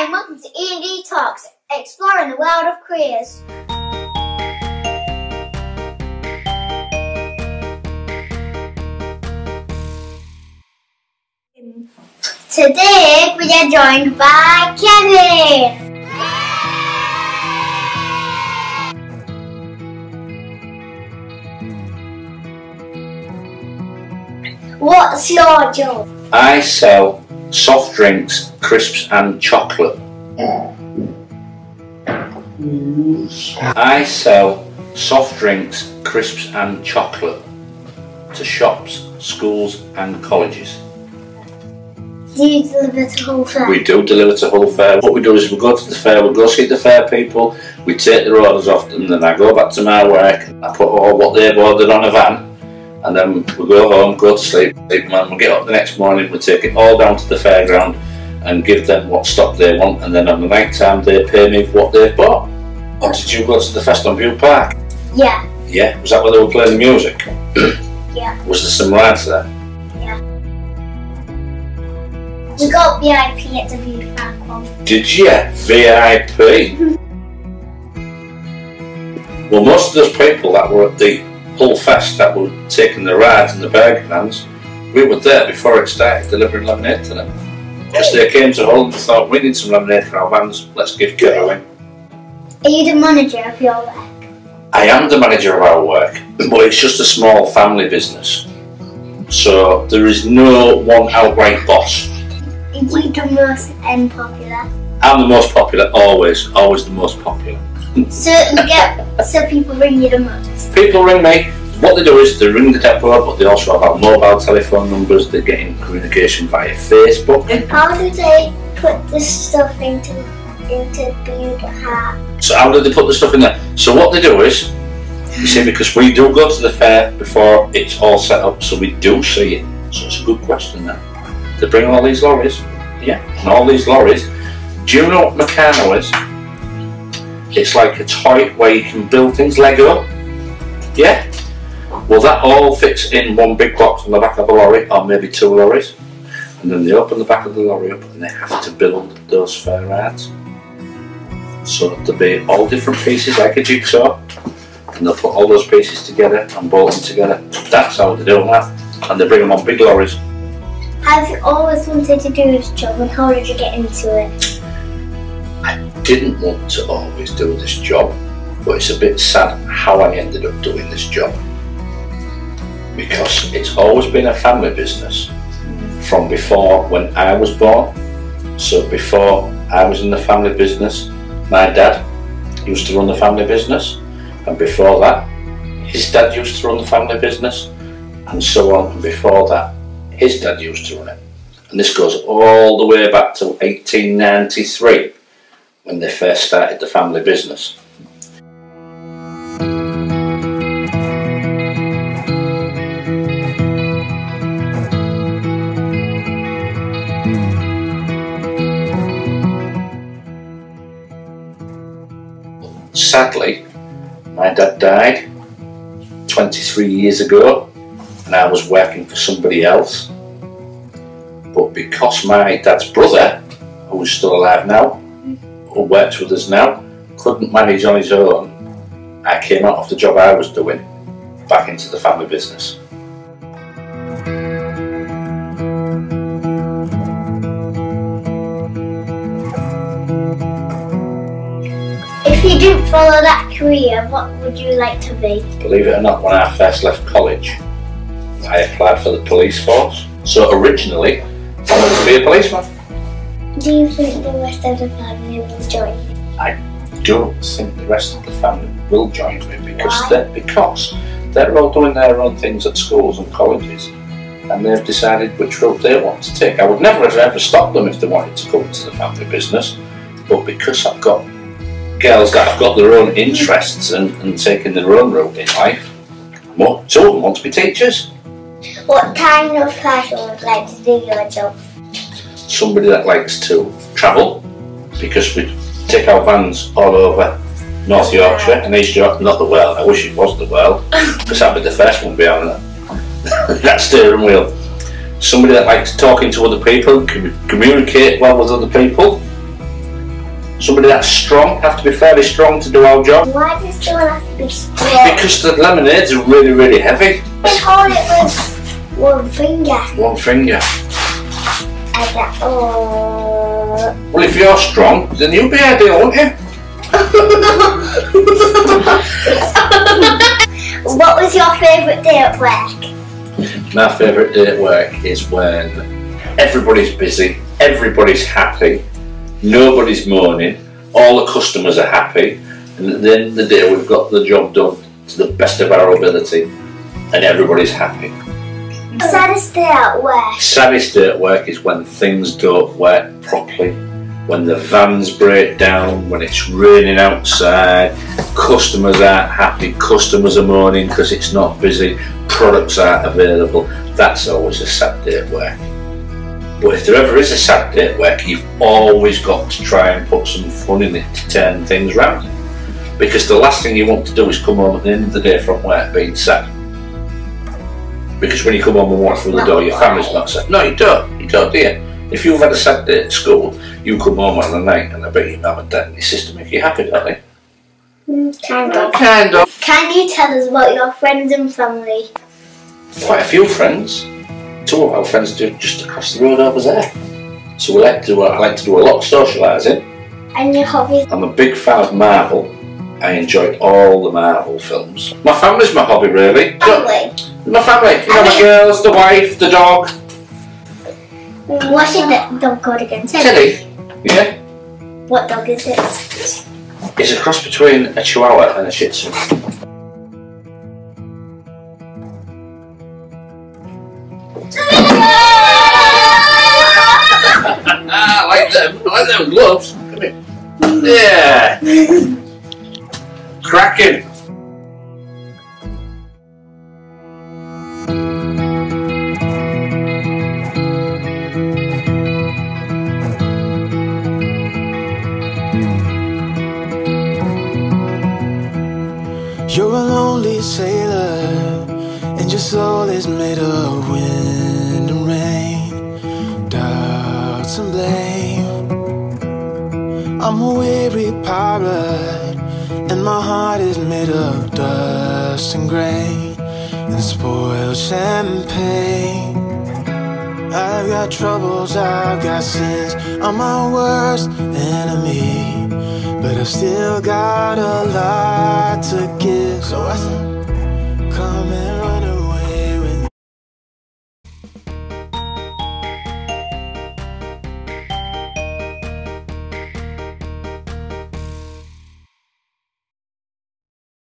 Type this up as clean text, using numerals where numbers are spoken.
Hi and welcome to E&D Talks, exploring the world of careers. Today we are joined by Kevin. What's your job? I sell soft drinks, crisps and chocolate. I sell soft drinks, crisps and chocolate to shops, schools and colleges. Do you deliver to Hull Fair? We do deliver to Hull Fair. What we do is we go to the fair, we go see the fair people, we take their orders off them, then I go back to my work, I put all what they've ordered on a van. And then we go home, go to sleep, and we get up the next morning, we take it all down to the fairground and give them what stock they want, and then on the night time they pay me for what they've bought. Or did you go to the fest on View Park? Yeah. Yeah? Was that where they were playing the music? Yeah. Was there some rides there? Yeah. We got VIP at the View Park one. Did you? VIP? Well, most of those people that were at the Hull Fest that were taking the rides and the burger vans, we were there before it started delivering lemonade to them. Because they came to Hull and thought, we need some lemonade for our vans, let's give Kevin. Are you the manager of your work? I am the manager of our work, but it's just a small family business. So there is no one outright boss. Are you the most unpopular? I'm the most popular, always the most popular. So people ring you the most? People ring me. What they do is they ring the depot, but they also have our mobile telephone numbers. They get in communication via Facebook. How do they put this stuff into the hat? So how do they put the stuff in there? So what they do is, you see, because we do go to the fair before it's all set up, so we do see it. So it's a good question there. They bring all these lorries, yeah, and all these lorries. Do you know what Meccano is? It's like a toy where you can build things, Lego. Yeah? Well, that all fits in one big box on the back of a lorry, or maybe two lorries. And then they open the back of the lorry up and they have to build those fair rides. So there'll be all different pieces, like a jigsaw. And they'll put all those pieces together and bolt them together. That's how they do that. And they bring them on big lorries. Have you always wanted to do this job, and how did you get into it? I didn't want to always do this job, but it's a bit sad how I ended up doing this job, because it's always been a family business from before when I was born. So before I was in the family business, my dad used to run the family business, and before that his dad used to run the family business, and so on, and before that his dad used to run it, and this goes all the way back to 1893 when they first started the family business. Sadly, my dad died 23 years ago and I was working for somebody else. But because my dad's brother, who's still alive now, who works with us now, couldn't manage on his own, I came out of the job I was doing back into the family business. If you didn't follow that career, what would you like to be? Believe it or not, when I first left college, I applied for the police force. So originally, I wanted to be a policeman. Do you think the rest of the family will join you? I don't think the rest of the family will join me, because they're all doing their own things at schools and colleges, and they've decided which route they want to take. I would never have ever stopped them if they wanted to go into the family business, but because I've got girls that have got their own interests and taking their own route in life, two of them want to be teachers. What kind of person would like to do your job? Somebody that likes to travel, because we take our vans all over North Yorkshire and East Yorkshire, not the world, I wish it was the world, because that'd be the first one to be on that steering wheel. Somebody that likes talking to other people, can communicate well with other people, somebody that's strong, have to be fairly strong to do our job. Why does the one have to be strong? Because the lemonade's really, really heavy. You can hold it with one finger. One finger. And that, oh. Well, if you're strong, then you'll be ideal, won't you? What was your favourite day at work? My favourite day at work is when everybody's busy, everybody's happy, nobody's moaning, all the customers are happy, and at the end of the day we've got the job done to the best of our ability and everybody's happy. Saddest day at work? Saddest day at work is when things don't work properly, when the vans break down, when it's raining outside, customers aren't happy, customers are moaning because it's not busy, products aren't available. That's always a sad day at work. But if there ever is a sad day at work, you've always got to try and put some fun in it to turn things round. Because the last thing you want to do is come home at the end of the day from work being sad. Because when you come home and walk through the door, your family's not sad. No, you don't, do you? If you've had a sad day at school, you come home on the night and I bet your mum and dad and your sister make you happy, don't they? Kind of. Kind of. Can you tell us about your friends and family? Quite a few friends. Two of our friends just across the road over there. So we like to do, I like to do a lot of socialising. And your hobbies? I'm a big fan of Marvel. I enjoyed all the Marvel films. My family's my hobby really. Family? My family. You know, my girls, the wife, the dog. What is that dog called again? Teddy? Yeah. What dog is it? It's a cross between a Chihuahua and a Shih Tzu. I like them. I like them gloves. Come here. Yeah. Cracking. You're a lonely sailor, and your soul is made of wind and rain, doubts and blame. I'm a weary pirate, and my heart is made of dust and grain and spoiled champagne. I've got troubles, I've got sins, I'm my worst enemy, but I've still got a lot to give, so I